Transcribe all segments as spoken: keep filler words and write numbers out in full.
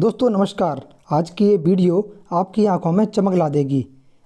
दोस्तों नमस्कार। आज की ये वीडियो आपकी आंखों में चमक ला देगी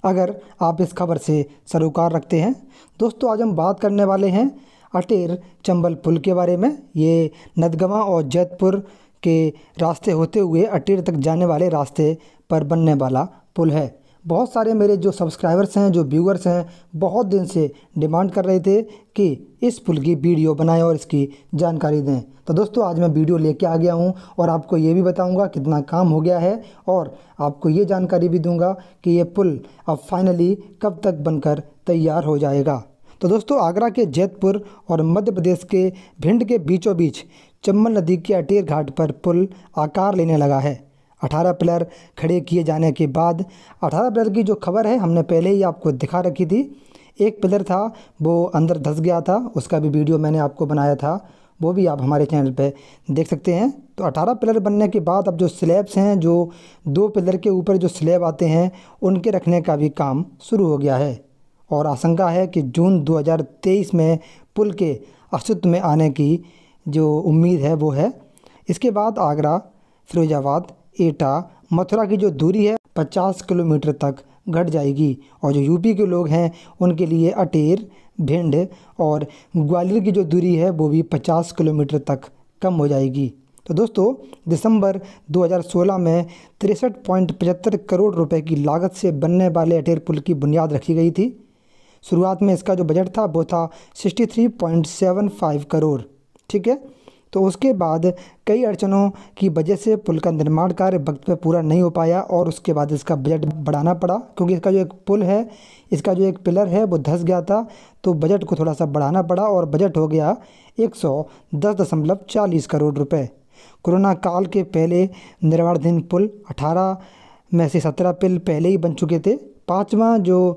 अगर आप इस खबर से सरोकार रखते हैं। दोस्तों आज हम बात करने वाले हैं अटेर चंबल पुल के बारे में। ये नदगवां और जैतपुर के रास्ते होते हुए अटेर तक जाने वाले रास्ते पर बनने वाला पुल है। बहुत सारे मेरे जो सब्सक्राइबर्स हैं, जो व्यूअर्स हैं, बहुत दिन से डिमांड कर रहे थे कि इस पुल की वीडियो बनाएं और इसकी जानकारी दें। तो दोस्तों आज मैं वीडियो लेके आ गया हूं और आपको ये भी बताऊंगा कितना काम हो गया है और आपको ये जानकारी भी दूंगा कि ये पुल अब फाइनली कब तक बनकर तैयार हो जाएगा। तो दोस्तों आगरा के जैतपुर और मध्य प्रदेश के भिंड के बीचों बीच चंबल नदी के अटेर घाट पर पुल आकार लेने लगा है। अठारह पिलर खड़े किए जाने के बाद अठारह पिलर की जो खबर है हमने पहले ही आपको दिखा रखी थी। एक पिलर था वो अंदर धंस गया था, उसका भी वीडियो मैंने आपको बनाया था, वो भी आप हमारे चैनल पे देख सकते हैं। तो अठारह पिलर बनने के बाद अब जो स्लैब्स हैं, जो दो पिलर के ऊपर जो स्लैब आते हैं, उनके रखने का भी काम शुरू हो गया है और आशंका है कि जून दो हज़ार तेईस में पुल के अस्तित्व में आने की जो उम्मीद है वो है। इसके बाद आगरा, फिरोजाबाद, एटा, मथुरा की जो दूरी है पचास किलोमीटर तक घट जाएगी और जो यूपी के लोग हैं उनके लिए अटेर, भिंड और ग्वालियर की जो दूरी है वो भी पचास किलोमीटर तक कम हो जाएगी। तो दोस्तों दिसंबर दो हज़ार सोलह में तिरसठ पॉइंट पचहत्तर करोड़ रुपए की लागत से बनने वाले अटेर पुल की बुनियाद रखी गई थी। शुरुआत में इसका जो बजट था वो था sixty three point seven five crore, ठीक है। तो उसके बाद कई अड़चनों की वजह से पुल का निर्माण कार्य वक्त पर पूरा नहीं हो पाया और उसके बाद इसका बजट बढ़ाना पड़ा क्योंकि इसका जो एक पुल है, इसका जो एक पिलर है वो धंस गया था, तो बजट को थोड़ा सा बढ़ाना पड़ा और बजट हो गया एक सौ दस दशमलव चालीस करोड़ रुपए। कोरोना काल के पहले निर्माणाधीन पुल अठारह में से सत्रह पिल पहले ही बन चुके थे। पाँचवा जो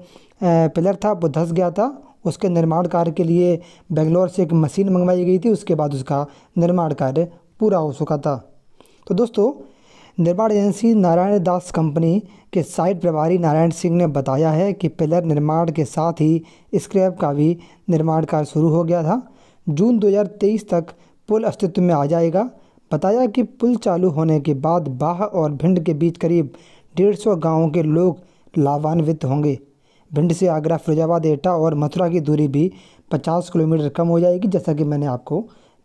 पिलर था वो धंस गया था, उसके निर्माण कार्य के लिए बेंगलोर से एक मशीन मंगवाई गई थी, उसके बाद उसका निर्माण कार्य पूरा हो चुका था। तो दोस्तों निर्माण एजेंसी नारायण दास कंपनी के साइट प्रभारी नारायण सिंह ने बताया है कि पिलर निर्माण के साथ ही स्क्रैप का भी निर्माण कार्य शुरू हो गया था। जून दो हज़ार तेईस तक पुल अस्तित्व में आ जाएगा। बताया कि पुल चालू होने के बाद बाह और भिंड के बीच करीब डेढ़ सौ गाँवों के लोग लाभान्वित होंगे। भिंड से आगरा, फिरोजाबाद, एटा और मथुरा की दूरी भी पचास किलोमीटर कम हो जाएगी, जैसा कि मैंने आपको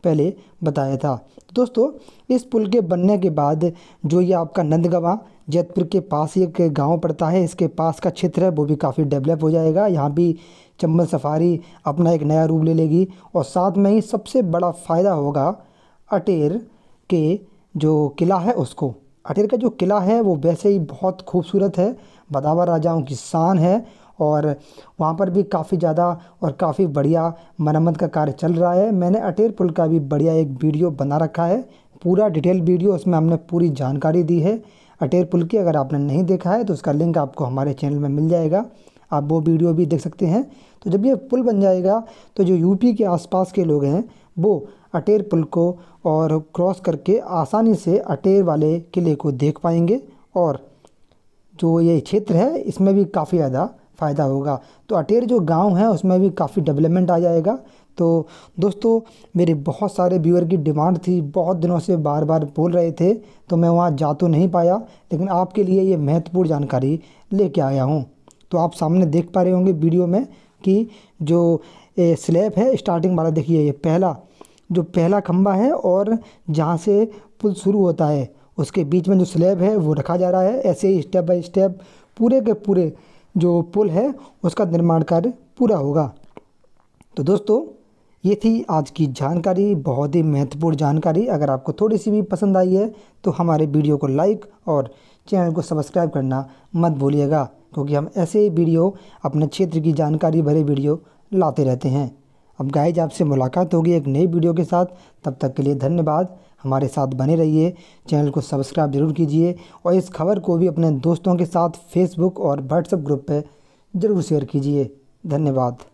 पहले बताया था। दोस्तों इस पुल के बनने के बाद जो ये आपका नंदगवां जैतपुर के पास एक गांव पड़ता है, इसके पास का क्षेत्र है वो भी काफ़ी डेवलप हो जाएगा। यहाँ भी चंबल सफारी अपना एक नया रूप ले लेगी और साथ में ही सबसे बड़ा फ़ायदा होगा अटेर के जो किला है उसको। अटेर का जो किला है वो वैसे ही बहुत खूबसूरत है, बदावा राजाओं की शान है और वहाँ पर भी काफ़ी ज़्यादा और काफ़ी बढ़िया मरम्मत का कार्य चल रहा है। मैंने अटेर पुल का भी बढ़िया एक वीडियो बना रखा है, पूरा डिटेल वीडियो, उसमें हमने पूरी जानकारी दी है अटेर पुल की। अगर आपने नहीं देखा है तो उसका लिंक आपको हमारे चैनल में मिल जाएगा, आप वो वीडियो भी देख सकते हैं। तो जब ये पुल बन जाएगा तो जो यूपी के आसपास के लोग हैं वो अटेर पुल को और क्रॉस करके आसानी से अटेर वाले किले को देख पाएंगे और जो ये क्षेत्र है इसमें भी काफ़ी ज़्यादा फ़ायदा होगा। तो अटेर जो गांव है उसमें भी काफ़ी डेवलपमेंट आ जाएगा। तो दोस्तों मेरे बहुत सारे व्यूअर की डिमांड थी, बहुत दिनों से बार बार बोल रहे थे, तो मैं वहां जा तो नहीं पाया लेकिन आपके लिए ये महत्वपूर्ण जानकारी लेके आया हूं। तो आप सामने देख पा रहे होंगे वीडियो में कि जो स्लैब है स्टार्टिंग वाला, देखिए ये पहला जो पहला खम्बा है और जहाँ से पुल शुरू होता है उसके बीच में जो स्लैब है वो रखा जा रहा है। ऐसे ही स्टेप बाई स्टेप पूरे के पूरे जो पुल है उसका निर्माण कार्य पूरा होगा। तो दोस्तों ये थी आज की जानकारी, बहुत ही महत्वपूर्ण जानकारी। अगर आपको थोड़ी सी भी पसंद आई है तो हमारे वीडियो को लाइक और चैनल को सब्सक्राइब करना मत भूलिएगा क्योंकि हम ऐसे ही वीडियो, अपने क्षेत्र की जानकारी भरे वीडियो लाते रहते हैं। अब गाइज आपसे मुलाकात होगी एक नई वीडियो के साथ, तब तक के लिए धन्यवाद। हमारे साथ बने रहिए, चैनल को सब्सक्राइब ज़रूर कीजिए और इस खबर को भी अपने दोस्तों के साथ फेसबुक और व्हाट्सएप ग्रुप पे ज़रूर शेयर कीजिए। धन्यवाद।